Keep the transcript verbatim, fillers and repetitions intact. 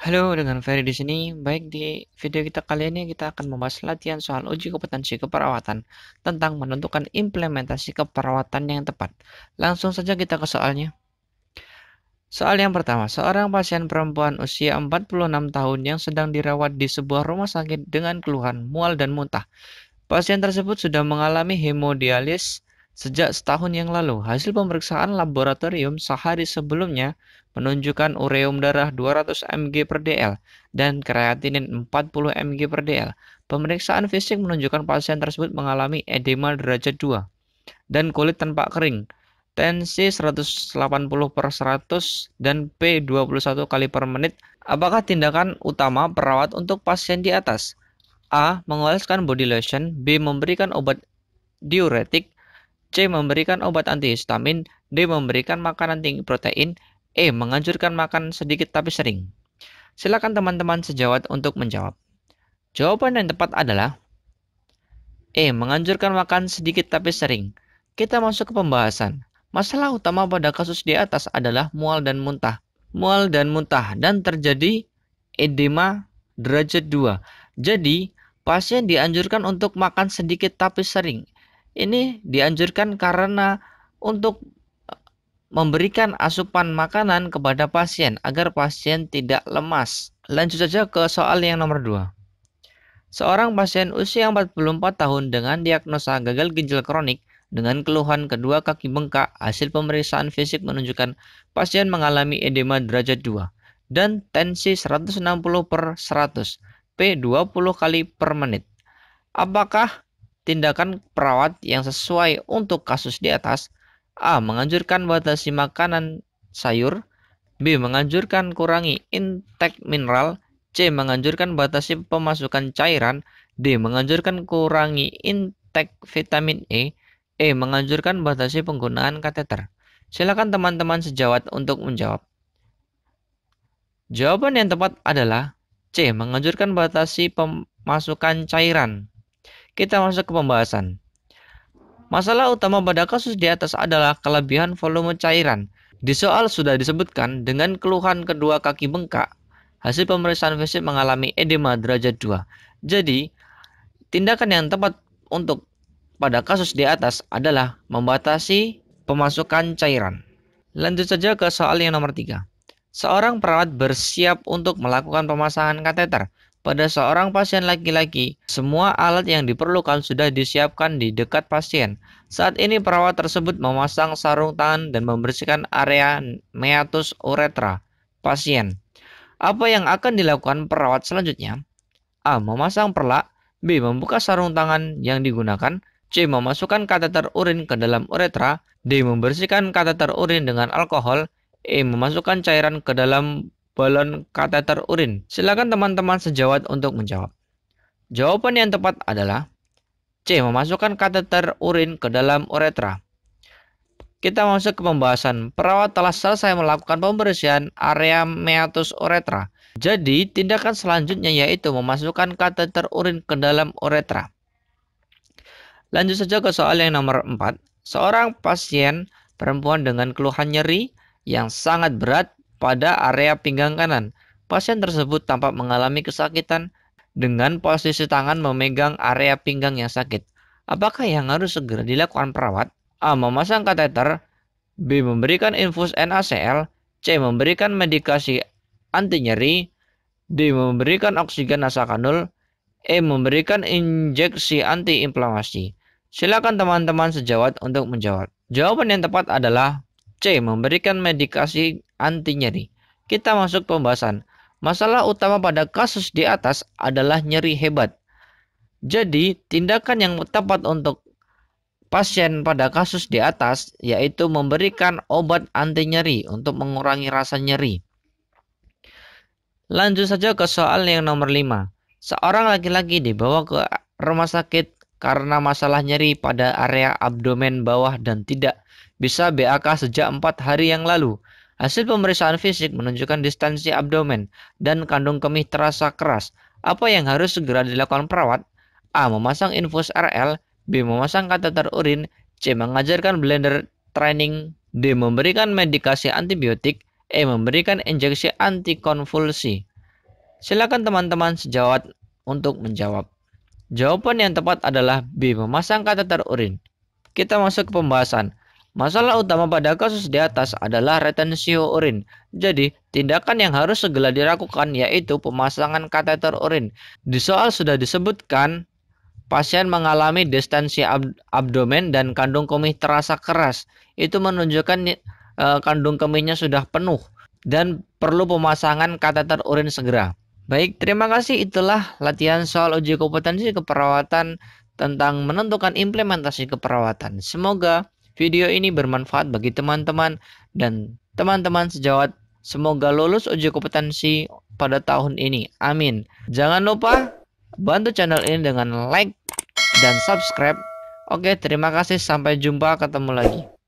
Halo, dengan Ferry di sini. Baik, di video kita kali ini kita akan membahas latihan soal uji kompetensi keperawatan tentang menentukan implementasi keperawatan yang tepat. Langsung saja kita ke soalnya. Soal yang pertama, seorang pasien perempuan usia empat puluh enam tahun yang sedang dirawat di sebuah rumah sakit dengan keluhan mual dan muntah. Pasien tersebut sudah mengalami hemodialisis sejak setahun yang lalu. Hasil pemeriksaan laboratorium sehari sebelumnya menunjukkan ureum darah dua ratus miligram per dl dan kreatinin empat puluh miligram per dl. Pemeriksaan fisik menunjukkan pasien tersebut mengalami edema derajat dua dan kulit tanpa kering. Tensi seratus delapan puluh per seratus dan P dua puluh satu kali per menit. Apakah tindakan utama perawat untuk pasien di atas? A. Mengoleskan body lotion. B. Memberikan obat diuretik. C. Memberikan obat antihistamin. D. Memberikan makanan tinggi protein. E. Menganjurkan makan sedikit tapi sering. Silakan teman-teman sejawat untuk menjawab. Jawaban yang tepat adalah E. Menganjurkan makan sedikit tapi sering. Kita masuk ke pembahasan. Masalah utama pada kasus di atas adalah mual dan muntah. Mual dan muntah dan terjadi edema derajat dua. Jadi, pasien dianjurkan untuk makan sedikit tapi sering. Ini dianjurkan karena untuk memberikan asupan makanan kepada pasien agar pasien tidak lemas. Lanjut saja ke soal yang nomor dua. Seorang pasien usia empat puluh empat tahun dengan diagnosa gagal ginjal kronik dengan keluhan kedua kaki bengkak. Hasil pemeriksaan fisik menunjukkan pasien mengalami edema derajat dua dan tensi seratus enam puluh per seratus, P dua puluh kali per menit. Apakah tindakan perawat yang sesuai untuk kasus di atas? A. Menganjurkan batasi makanan sayur. B. Menganjurkan kurangi intake mineral. C. Menganjurkan batasi pemasukan cairan. D. Menganjurkan kurangi intake vitamin E. E. Menganjurkan batasi penggunaan kateter. Silakan teman-teman sejawat untuk menjawab. Jawaban yang tepat adalah C. Menganjurkan batasi pemasukan cairan. Kita masuk ke pembahasan. Masalah utama pada kasus di atas adalah kelebihan volume cairan. Di soal sudah disebutkan dengan keluhan kedua kaki bengkak, hasil pemeriksaan fisik mengalami edema derajat dua. Jadi, tindakan yang tepat untuk pada kasus di atas adalah membatasi pemasukan cairan. Lanjut saja ke soal yang nomor tiga. Seorang perawat bersiap untuk melakukan pemasangan kateter pada seorang pasien laki-laki. Semua alat yang diperlukan sudah disiapkan di dekat pasien. Saat ini perawat tersebut memasang sarung tangan dan membersihkan area meatus uretra pasien. Apa yang akan dilakukan perawat selanjutnya? A. Memasang perlak. B. Membuka sarung tangan yang digunakan. C. Memasukkan kateter urin ke dalam uretra. D. Membersihkan kateter urin dengan alkohol. E. Memasukkan cairan ke dalam balon kateter urin. Silakan teman-teman sejawat untuk menjawab. Jawaban yang tepat adalah C. Memasukkan kateter urin ke dalam uretra. Kita masuk ke pembahasan. Perawat telah selesai melakukan pembersihan area meatus uretra. Jadi, tindakan selanjutnya yaitu memasukkan kateter urin ke dalam uretra. Lanjut saja ke soal yang nomor empat. Seorang pasien perempuan dengan keluhan nyeri yang sangat berat pada area pinggang kanan. Pasien tersebut tampak mengalami kesakitan dengan posisi tangan memegang area pinggang yang sakit. Apakah yang harus segera dilakukan perawat? A. Memasang kateter. B. Memberikan infus N A C L. C. Memberikan medikasi anti nyeri. D. Memberikan oksigen nasakanul. E. Memberikan injeksi anti-inflamasi. Silakan teman-teman sejawat untuk menjawab. Jawaban yang tepat adalah C. Memberikan medikasi anti nyeri. Kita masuk pembahasan. Masalah utama pada kasus di atas adalah nyeri hebat. Jadi, tindakan yang tepat untuk pasien pada kasus di atas yaitu memberikan obat anti nyeri untuk mengurangi rasa nyeri. Lanjut saja ke soal yang nomor lima. Seorang laki-laki dibawa ke rumah sakit karena masalah nyeri pada area abdomen bawah dan tidak bisa B A K sejak empat hari yang lalu. Hasil pemeriksaan fisik menunjukkan distensi abdomen dan kandung kemih terasa keras. Apa yang harus segera dilakukan perawat? A. Memasang infus R L. B. Memasang kateter urin. C. Mengajarkan blender training. D. Memberikan medikasi antibiotik. E. Memberikan injeksi antikonvulsi. Silakan teman-teman sejawat untuk menjawab. Jawaban yang tepat adalah B. Memasang kateter urin. Kita masuk ke pembahasan. Masalah utama pada kasus di atas adalah retensio urin. Jadi, tindakan yang harus segera dilakukan yaitu pemasangan kateter urin. Di soal sudah disebutkan, pasien mengalami distensi ab abdomen dan kandung kemih terasa keras. Itu menunjukkan e, kandung kemihnya sudah penuh dan perlu pemasangan kateter urin segera. Baik, terima kasih. Itulah latihan soal uji kompetensi keperawatan tentang menentukan implementasi keperawatan. Semoga video ini bermanfaat bagi teman-teman dan teman-teman sejawat. Semoga lulus uji kompetensi pada tahun ini. Amin. Jangan lupa bantu channel ini dengan like dan subscribe. Oke, terima kasih. Sampai jumpa. Ketemu lagi.